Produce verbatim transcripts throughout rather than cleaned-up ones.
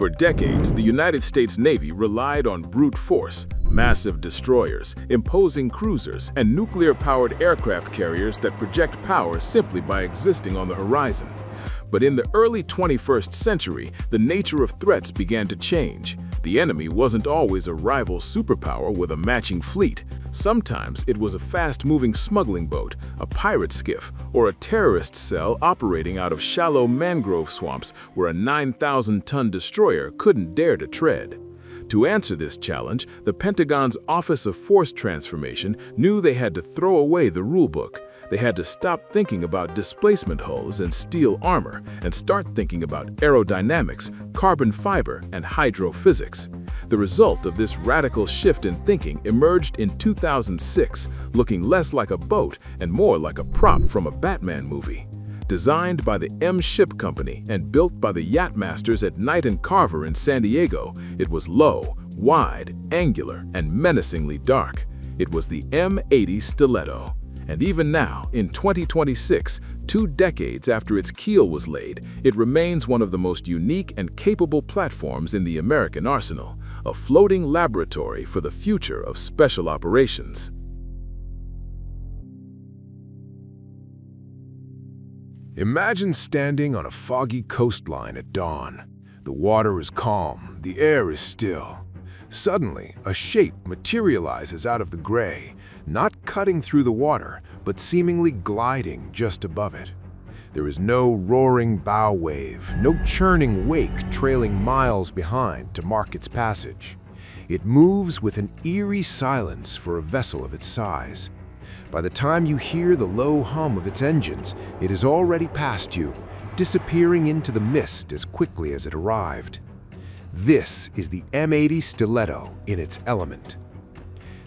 For decades, the United States Navy relied on brute force, massive destroyers, imposing cruisers, and nuclear-powered aircraft carriers that project power simply by existing on the horizon. But in the early twenty-first century, the nature of threats began to change. The enemy wasn't always a rival superpower with a matching fleet. Sometimes it was a fast-moving smuggling boat, a pirate skiff, or a terrorist cell operating out of shallow mangrove swamps where a nine thousand ton destroyer couldn't dare to tread. To answer this challenge, the Pentagon's Office of Force Transformation knew they had to throw away the rulebook. They had to stop thinking about displacement hulls and steel armor and start thinking about aerodynamics, carbon fiber, and hydrophysics. The result of this radical shift in thinking emerged in two thousand six, looking less like a boat and more like a prop from a Batman movie. Designed by the M-Ship Company and built by the yacht masters at Knight and Carver in San Diego, it was low, wide, angular, and menacingly dark. It was the M eighty Stiletto. And even now, in twenty twenty-six, two decades after its keel was laid, it remains one of the most unique and capable platforms in the American arsenal, a floating laboratory for the future of special operations. Imagine standing on a foggy coastline at dawn. The water is calm, the air is still. Suddenly, a shape materializes out of the gray, not cutting through the water, but seemingly gliding just above it. There is no roaring bow wave, no churning wake trailing miles behind to mark its passage. It moves with an eerie silence for a vessel of its size. By the time you hear the low hum of its engines, it is already past you, disappearing into the mist as quickly as it arrived. This is the M eighty Stiletto in its element.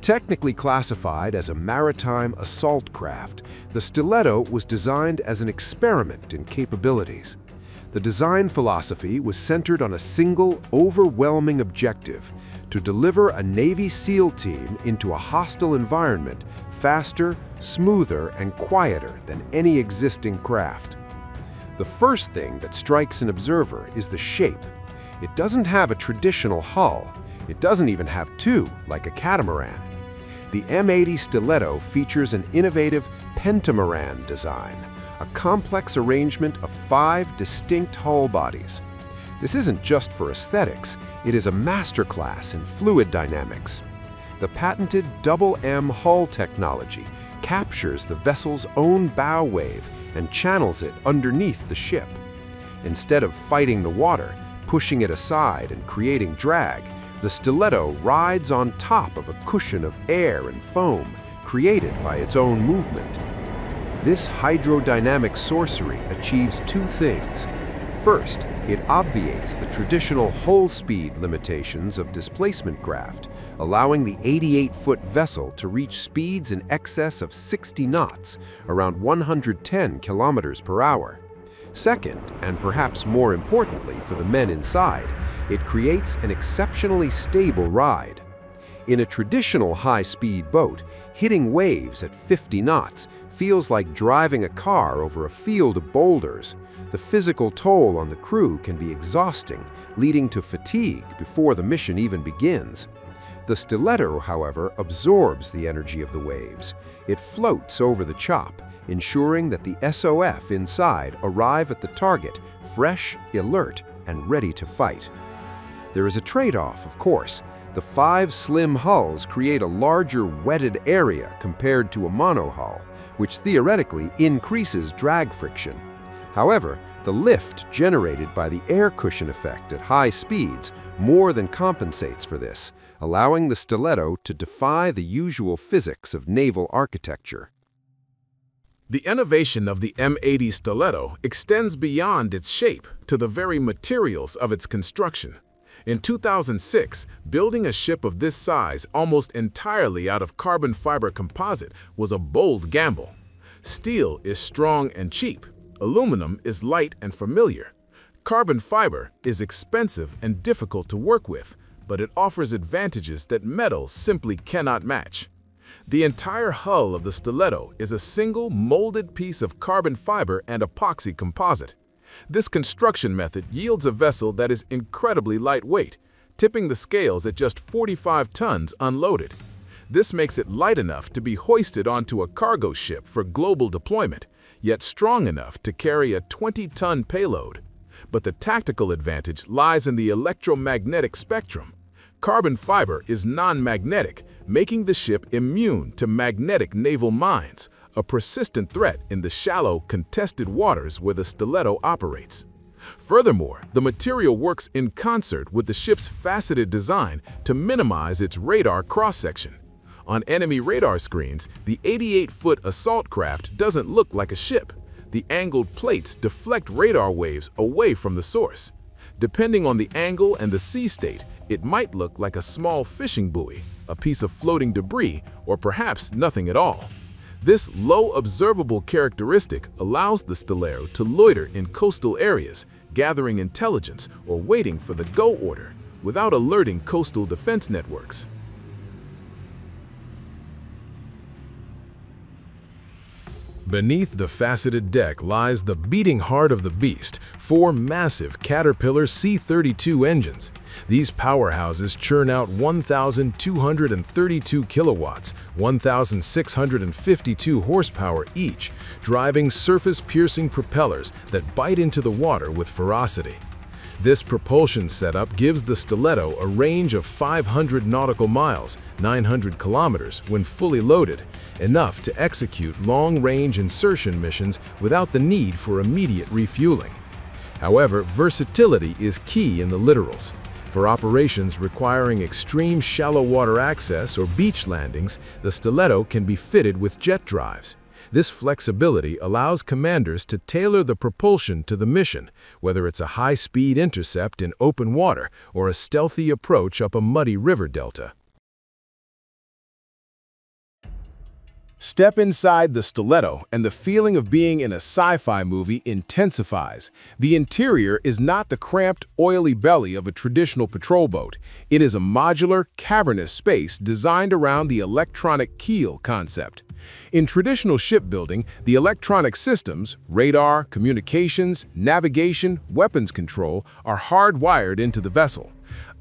Technically classified as a maritime assault craft, the Stiletto was designed as an experiment in capabilities. The design philosophy was centered on a single, overwhelming objective: to deliver a Navy SEAL team into a hostile environment faster, smoother, and quieter than any existing craft. The first thing that strikes an observer is the shape. It doesn't have a traditional hull. It doesn't even have two, like a catamaran. The M eighty Stiletto features an innovative pentamaran design, a complex arrangement of five distinct hull bodies. This isn't just for aesthetics, it is a masterclass in fluid dynamics. The patented double M hull technology captures the vessel's own bow wave and channels it underneath the ship. Instead of fighting the water, pushing it aside and creating drag, the Stiletto rides on top of a cushion of air and foam created by its own movement. This hydrodynamic sorcery achieves two things. First, it obviates the traditional hull speed limitations of displacement craft, allowing the eighty-eight foot vessel to reach speeds in excess of sixty knots, around one hundred ten kilometers per hour. Second, and perhaps more importantly for the men inside, it creates an exceptionally stable ride. In a traditional high-speed boat, hitting waves at fifty knots feels like driving a car over a field of boulders. The physical toll on the crew can be exhausting, leading to fatigue before the mission even begins. The Stiletto, however, absorbs the energy of the waves. It floats over the chop, ensuring that the S O F inside arrive at the target fresh, alert, and ready to fight. There is a trade-off, of course. The five slim hulls create a larger wetted area compared to a monohull, which theoretically increases drag friction. However, the lift generated by the air cushion effect at high speeds more than compensates for this, allowing the Stiletto to defy the usual physics of naval architecture. The innovation of the M eighty Stiletto extends beyond its shape to the very materials of its construction. In two thousand six, building a ship of this size almost entirely out of carbon fiber composite was a bold gamble. Steel is strong and cheap. Aluminum is light and familiar. Carbon fiber is expensive and difficult to work with, but it offers advantages that metal simply cannot match. The entire hull of the Stiletto is a single molded piece of carbon fiber and epoxy composite. This construction method yields a vessel that is incredibly lightweight, tipping the scales at just forty-five tons unloaded. This makes it light enough to be hoisted onto a cargo ship for global deployment, yet strong enough to carry a twenty-ton payload. But the tactical advantage lies in the electromagnetic spectrum. Carbon fiber is non-magnetic, making the ship immune to magnetic naval mines, a persistent threat in the shallow, contested waters where the Stiletto operates. Furthermore, the material works in concert with the ship's faceted design to minimize its radar cross-section. On enemy radar screens, the eighty-eight-foot assault craft doesn't look like a ship. The angled plates deflect radar waves away from the source. Depending on the angle and the sea state, it might look like a small fishing buoy, a piece of floating debris, or perhaps nothing at all. This low observable characteristic allows the Stiletto to loiter in coastal areas, gathering intelligence or waiting for the go order, without alerting coastal defense networks. Beneath the faceted deck lies the beating heart of the beast, four massive Caterpillar C thirty-two engines. These powerhouses churn out one thousand two hundred thirty-two kilowatts, one thousand six hundred fifty-two horsepower each, driving surface-piercing propellers that bite into the water with ferocity. This propulsion setup gives the Stiletto a range of five hundred nautical miles, nine hundred kilometers, when fully loaded, enough to execute long-range insertion missions without the need for immediate refueling. However, versatility is key in the littorals. For operations requiring extreme shallow water access or beach landings, the Stiletto can be fitted with jet drives. This flexibility allows commanders to tailor the propulsion to the mission, whether it's a high-speed intercept in open water or a stealthy approach up a muddy river delta. Step inside the Stiletto and the feeling of being in a sci-fi movie intensifies. The interior is not the cramped, oily belly of a traditional patrol boat. It is a modular, cavernous space designed around the electronic keel concept. In traditional shipbuilding, the electronic systems, radar, communications, navigation, weapons control, are hardwired into the vessel.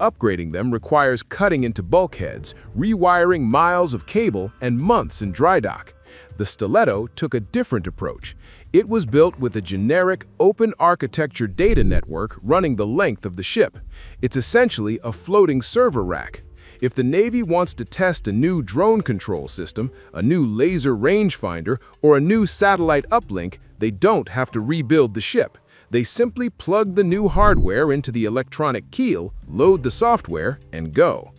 Upgrading them requires cutting into bulkheads, rewiring miles of cable, and months in dry dock. The Stiletto took a different approach. It was built with a generic, open architecture data network running the length of the ship. It's essentially a floating server rack. If the Navy wants to test a new drone control system, a new laser rangefinder, or a new satellite uplink, they don't have to rebuild the ship. They simply plug the new hardware into the electronic keel, load the software, and go.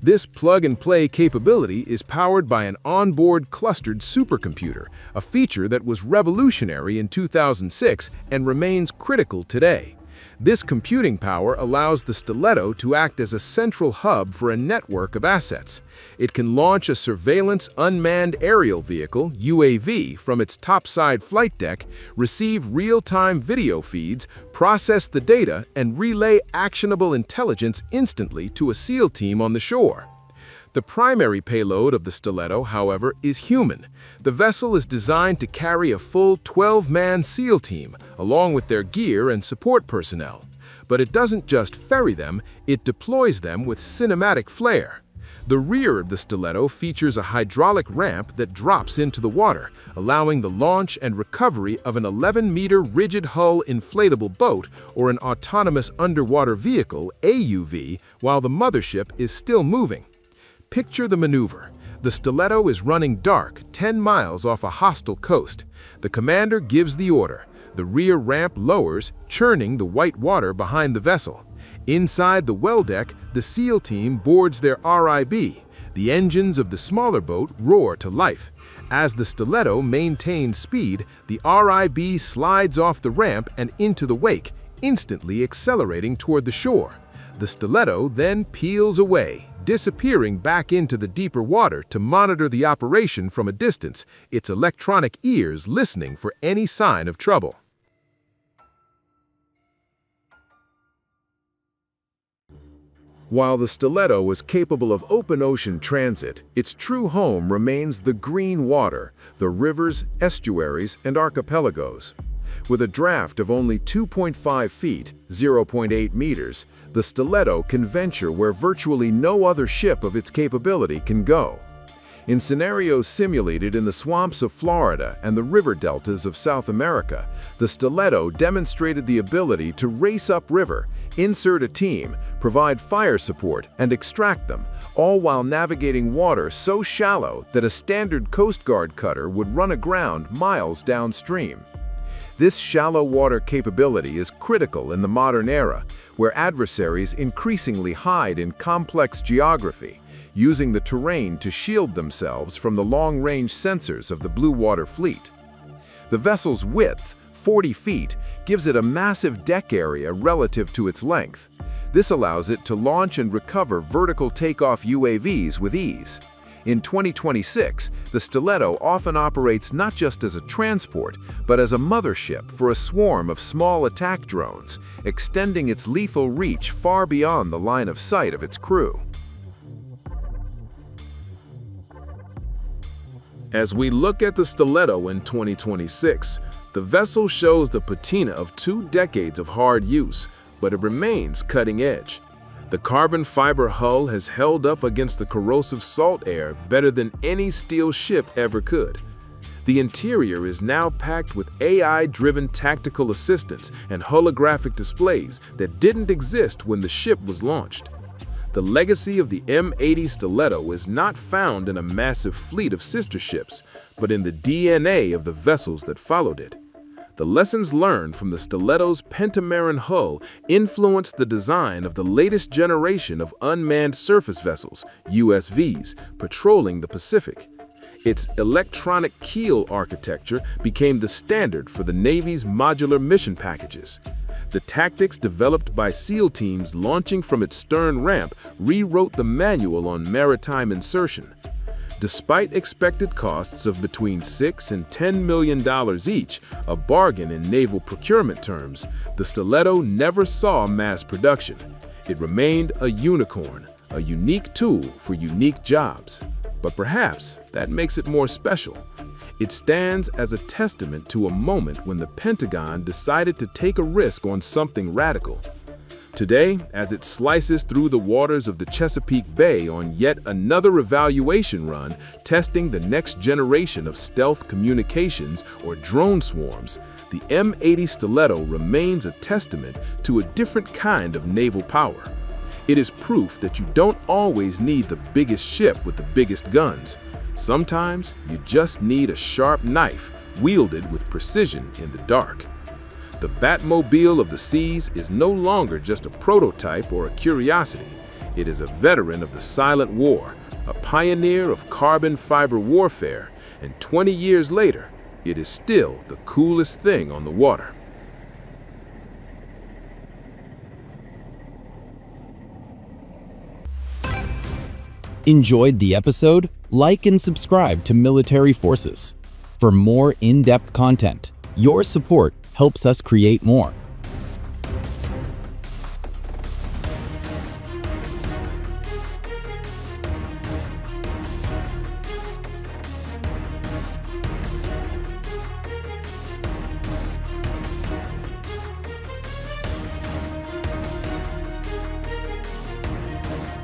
This plug-and-play capability is powered by an onboard clustered supercomputer, a feature that was revolutionary in two thousand six and remains critical today. This computing power allows the Stiletto to act as a central hub for a network of assets. It can launch a surveillance unmanned aerial vehicle, U A V, from its topside flight deck, receive real-time video feeds, process the data, and relay actionable intelligence instantly to a SEAL team on the shore. The primary payload of the Stiletto, however, is human. The vessel is designed to carry a full twelve-man SEAL team, along with their gear and support personnel. But it doesn't just ferry them, it deploys them with cinematic flair. The rear of the Stiletto features a hydraulic ramp that drops into the water, allowing the launch and recovery of an eleven-meter rigid hull inflatable boat or an autonomous underwater vehicle, A U V, while the mothership is still moving. Picture the maneuver. The Stiletto is running dark, ten miles off a hostile coast. The commander gives the order. The rear ramp lowers, churning the white water behind the vessel. Inside the well deck, the SEAL team boards their R I B. The engines of the smaller boat roar to life. As the Stiletto maintains speed, the R I B slides off the ramp and into the wake, instantly accelerating toward the shore. The Stiletto then peels away, disappearing back into the deeper water to monitor the operation from a distance, its electronic ears listening for any sign of trouble. While the Stiletto is capable of open ocean transit, its true home remains the green water, the rivers, estuaries, and archipelagos. With a draft of only two point five feet, zero point eight meters, the Stiletto can venture where virtually no other ship of its capability can go. In scenarios simulated in the swamps of Florida and the river deltas of South America, the Stiletto demonstrated the ability to race upriver, insert a team, provide fire support, and extract them, all while navigating water so shallow that a standard Coast Guard cutter would run aground miles downstream. This shallow water capability is critical in the modern era, where adversaries increasingly hide in complex geography, using the terrain to shield themselves from the long-range sensors of the Blue Water Fleet. The vessel's width, forty feet, gives it a massive deck area relative to its length. This allows it to launch and recover vertical takeoff U A Vs with ease. In twenty twenty-six, the Stiletto often operates not just as a transport, but as a mothership for a swarm of small attack drones, extending its lethal reach far beyond the line of sight of its crew. As we look at the Stiletto in twenty twenty-six, the vessel shows the patina of two decades of hard use, but it remains cutting edge. The carbon fiber hull has held up against the corrosive salt air better than any steel ship ever could. The interior is now packed with A I-driven tactical assistance and holographic displays that didn't exist when the ship was launched. The legacy of the M eighty Stiletto is not found in a massive fleet of sister ships, but in the D N A of the vessels that followed it. The lessons learned from the Stiletto's pentamaran hull influenced the design of the latest generation of unmanned surface vessels, U S Vs, patrolling the Pacific. Its electronic keel architecture became the standard for the Navy's modular mission packages. The tactics developed by SEAL teams launching from its stern ramp rewrote the manual on maritime insertion. Despite expected costs of between six and ten million dollars each, a bargain in naval procurement terms, the Stiletto never saw mass production. It remained a unicorn, a unique tool for unique jobs. But perhaps that makes it more special. It stands as a testament to a moment when the Pentagon decided to take a risk on something radical. Today, as it slices through the waters of the Chesapeake Bay on yet another evaluation run, testing the next generation of stealth communications or drone swarms, the M eighty Stiletto remains a testament to a different kind of naval power. It is proof that you don't always need the biggest ship with the biggest guns. Sometimes you just need a sharp knife wielded with precision in the dark. The Batmobile of the seas is no longer just a prototype or a curiosity. It is a veteran of the Silent War, a pioneer of carbon fiber warfare, and twenty years later, it is still the coolest thing on the water. Enjoyed the episode? Like and subscribe to Military Forces. For more in-depth content, your support helps us create more.